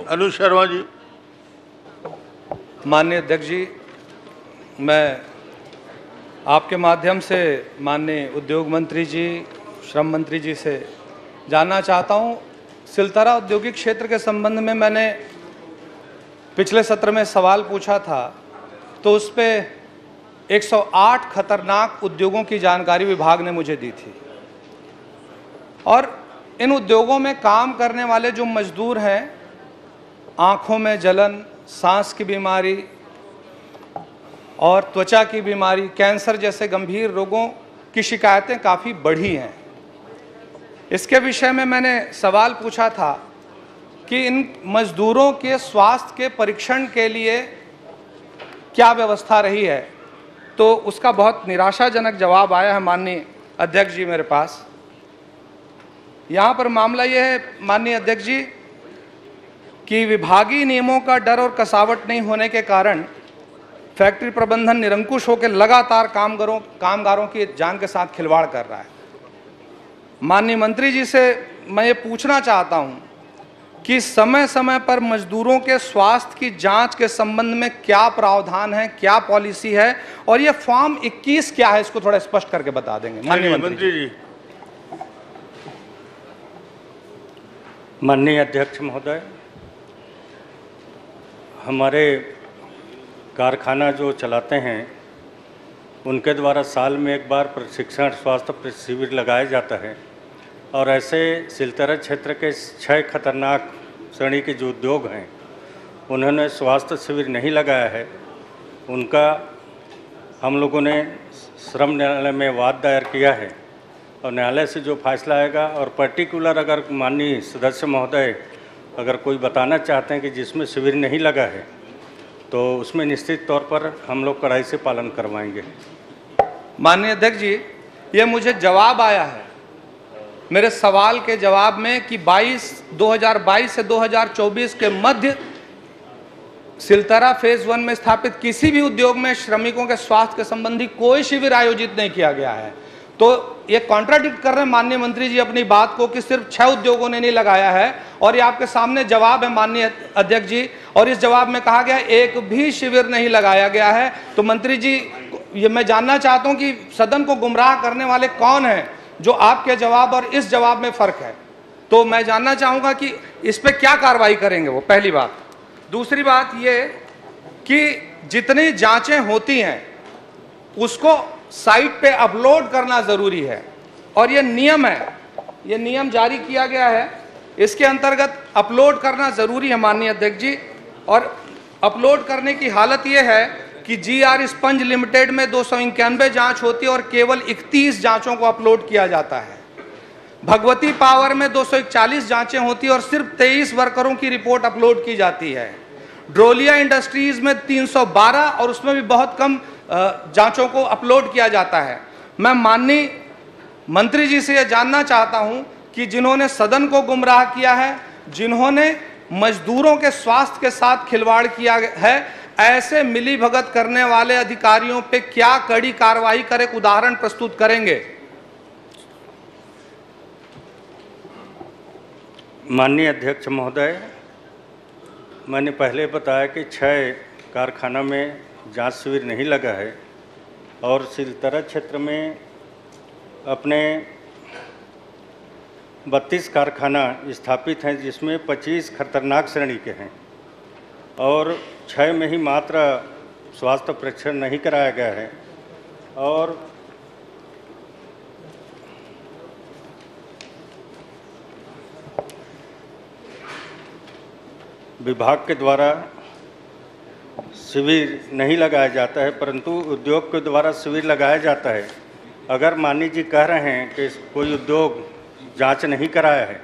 अनुज शर्मा जी। माननीय अध्यक्ष जी, मैं आपके माध्यम से माननीय उद्योग मंत्री जी, श्रम मंत्री जी से जानना चाहता हूं, सिलतरा औद्योगिक क्षेत्र के संबंध में मैंने पिछले सत्र में सवाल पूछा था तो उस पर 108 खतरनाक उद्योगों की जानकारी विभाग ने मुझे दी थी। और इन उद्योगों में काम करने वाले जो मजदूर हैं, आँखों में जलन, सांस की बीमारी और त्वचा की बीमारी, कैंसर जैसे गंभीर रोगों की शिकायतें काफ़ी बढ़ी हैं। इसके विषय में मैंने सवाल पूछा था कि इन मजदूरों के स्वास्थ्य के परीक्षण के लिए क्या व्यवस्था रही है, तो उसका बहुत निराशाजनक जवाब आया है माननीय अध्यक्ष जी मेरे पास। यहाँ पर मामला ये है माननीय अध्यक्ष जी कि विभागीय नियमों का डर और कसावट नहीं होने के कारण फैक्ट्री प्रबंधन निरंकुश होकर लगातार कामगारों की जान के साथ खिलवाड़ कर रहा है। माननीय मंत्री जी से मैं ये पूछना चाहता हूं कि समय समय पर मजदूरों के स्वास्थ्य की जांच के संबंध में क्या प्रावधान है, क्या पॉलिसी है, और ये फॉर्म 21 क्या है, इसको थोड़ा स्पष्ट करके बता देंगे माननीय मंत्री जी। माननीय अध्यक्ष महोदय, हमारे कारखाना जो चलाते हैं उनके द्वारा साल में एक बार प्रशिक्षण स्वास्थ्य शिविर लगाया जाता है। और ऐसे सिलतरा क्षेत्र के 6 खतरनाक श्रेणी के जो उद्योग हैं, उन्होंने स्वास्थ्य शिविर नहीं लगाया है। उनका हम लोगों ने श्रम न्यायालय में वाद दायर किया है और न्यायालय से जो फैसला आएगा, और पर्टिकुलर अगर माननीय सदस्य महोदय अगर कोई बताना चाहते हैं कि जिसमें शिविर नहीं लगा है तो उसमें निश्चित तौर पर हम लोग कड़ाई से पालन करवाएंगे। माननीय अध्यक्ष जी, ये मुझे जवाब आया है मेरे सवाल के जवाब में कि 2022 से 2024 के मध्य सिलतरा फेज 1 में स्थापित किसी भी उद्योग में श्रमिकों के स्वास्थ्य के संबंधी कोई शिविर आयोजित नहीं किया गया है। तो ये कॉन्ट्राडिक्ट कर रहे हैं माननीय मंत्री जी अपनी बात को कि सिर्फ 6 उद्योगों ने नहीं लगाया है, और ये आपके सामने जवाब है माननीय अध्यक्ष जी। और इस जवाब में कहा गया एक भी शिविर नहीं लगाया गया है। तो मंत्री जी, ये मैं जानना चाहता हूं कि सदन को गुमराह करने वाले कौन हैं जो आपके जवाब और इस जवाब में फर्क है, तो मैं जानना चाहूँगा कि इस पर क्या कार्रवाई करेंगे, वो पहली बात। दूसरी बात ये कि जितनी जाँचें होती हैं उसको साइट पे अपलोड करना ज़रूरी है, और ये नियम है, ये नियम जारी किया गया है, इसके अंतर्गत अपलोड करना ज़रूरी है माननीय अध्यक्ष जी। और अपलोड करने की हालत ये है कि जीआर स्पंज लिमिटेड में 291 जाँच होती है और केवल 31 जाँचों को अपलोड किया जाता है। भगवती पावर में 241 जाँचें होती है और सिर्फ 23 वर्करों की रिपोर्ट अपलोड की जाती है। ड्रोलिया इंडस्ट्रीज में 312 और उसमें भी बहुत कम जांचों को अपलोड किया जाता है। मैं माननीय मंत्री जी से यह जानना चाहता हूं कि जिन्होंने सदन को गुमराह किया है, जिन्होंने मजदूरों के स्वास्थ्य के साथ खिलवाड़ किया है, ऐसे मिलीभगत करने वाले अधिकारियों पे क्या कड़ी कार्रवाई करें, उदाहरण प्रस्तुत करेंगे। माननीय अध्यक्ष महोदय, मैंने पहले बताया कि 6 कारखाना में जांच शिविर नहीं लगा है और सिलतरा क्षेत्र में अपने 32 कारखाना स्थापित हैं जिसमें 25 खतरनाक श्रेणी के हैं और 6 में ही मात्र स्वास्थ्य परीक्षण नहीं कराया गया है। और विभाग के द्वारा शिविर नहीं लगाया जाता है, परंतु उद्योग के द्वारा शिविर लगाया जाता है। अगर माननीय जी कह रहे हैं कि कोई उद्योग जांच नहीं कराया है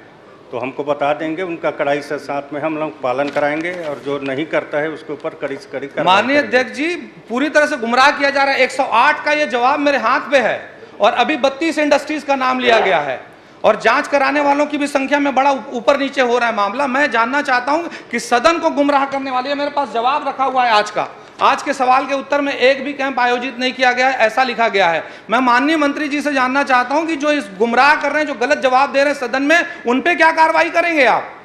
तो हमको बता देंगे, उनका कड़ाई से साथ में हम लोग पालन कराएंगे और जो नहीं करता है उसके ऊपर कड़ी से कड़ी। माननीय अध्यक्ष जी, पूरी तरह से गुमराह किया जा रहा है। 108 का ये जवाब मेरे हाथ में है और अभी 32 इंडस्ट्रीज का नाम लिया गया है और जांच कराने वालों की भी संख्या में बड़ा ऊपर नीचे हो रहा है मामला। मैं जानना चाहता हूं कि सदन को गुमराह करने वाले, मेरे पास जवाब रखा हुआ है आज का, आज के सवाल के उत्तर में एक भी कैंप आयोजित नहीं किया गया है ऐसा लिखा गया है। मैं माननीय मंत्री जी से जानना चाहता हूं कि जो इस गुमराह कर रहे हैं, जो गलत जवाब दे रहे हैं सदन में, उन पे क्या कार्रवाई करेंगे आप।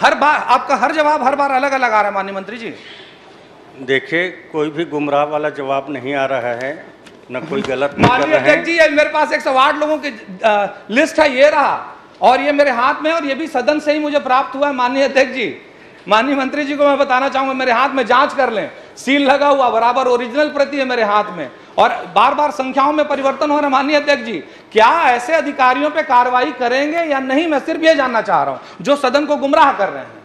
हर बार आपका हर जवाब हर बार अलग अलग आ रहा है माननीय मंत्री जी। देखिए कोई भी गुमराह वाला जवाब नहीं आ रहा है, ना कोई गलत माननीय अध्यक्ष जी। मेरे पास 108 लोगों की लिस्ट है, ये रहा और ये मेरे हाथ में, और ये भी सदन से ही मुझे प्राप्त हुआ है माननीय अध्यक्ष जी। माननीय मंत्री जी को मैं बताना चाहूंगा मेरे हाथ में जांच कर लें, सील लगा हुआ बराबर ओरिजिनल प्रति है मेरे हाथ में, और बार बार संख्याओं में परिवर्तन हो रहा है। माननीय अध्यक्ष जी क्या ऐसे अधिकारियों पे कार्रवाई करेंगे या नहीं? मैं सिर्फ ये जानना चाह रहा हूं जो सदन को गुमराह कर रहे हैं।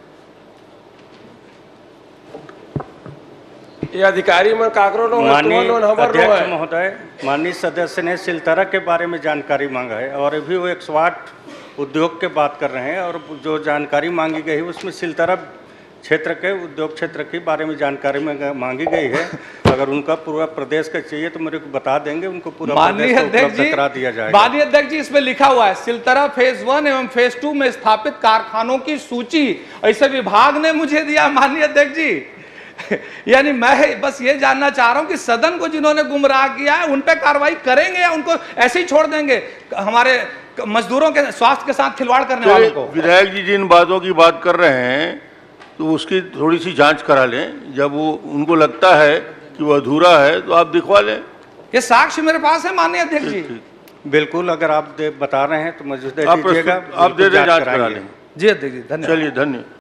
ये अधिकारी में काकरो लोग अध्यक्ष महोदय, माननीय सदस्य ने सिलतरा के बारे में जानकारी मांगा है और अभी वो 108 उद्योग के बात कर रहे हैं, और जो जानकारी मांगी गई उसमें सिलतरा क्षेत्र के उद्योग क्षेत्र के बारे में जानकारी मांगी गई है। अगर उनका पूरा प्रदेश का चाहिए तो मेरे को बता देंगे, उनको पूरा प्रदेश उपलब्ध करा दिया जाएगा। माननीय अध्यक्ष जी इसमें लिखा हुआ है सिलतरा फेज 1 एवं फेज 2 में स्थापित कारखानों की सूची ऐसे विभाग ने मुझे दिया माननीय अध्यक्ष जी। यानी मैं बस ये जानना चाह रहा हूँ कि सदन को जिन्होंने गुमराह किया है उन पर कार्रवाई करेंगे या उनको ऐसे ही छोड़ देंगे हमारे मजदूरों के स्वास्थ्य के साथ खिलवाड़ करने वालों को? विधायक जी जिन बातों की बात कर रहे हैं तो उसकी थोड़ी सी जांच करा लें, जब वो उनको लगता है कि वो अधूरा है तो आप दिखवा लें। ये साक्ष्य मेरे पास है माननीय अध्यक्ष जी। बिल्कुल अगर आप बता रहे हैं तो मुझे दे दीजिएगा, आप दे दें, जांच करा लें जी अध्यक्ष जी। धन्यवाद, चलिए धन्यवाद।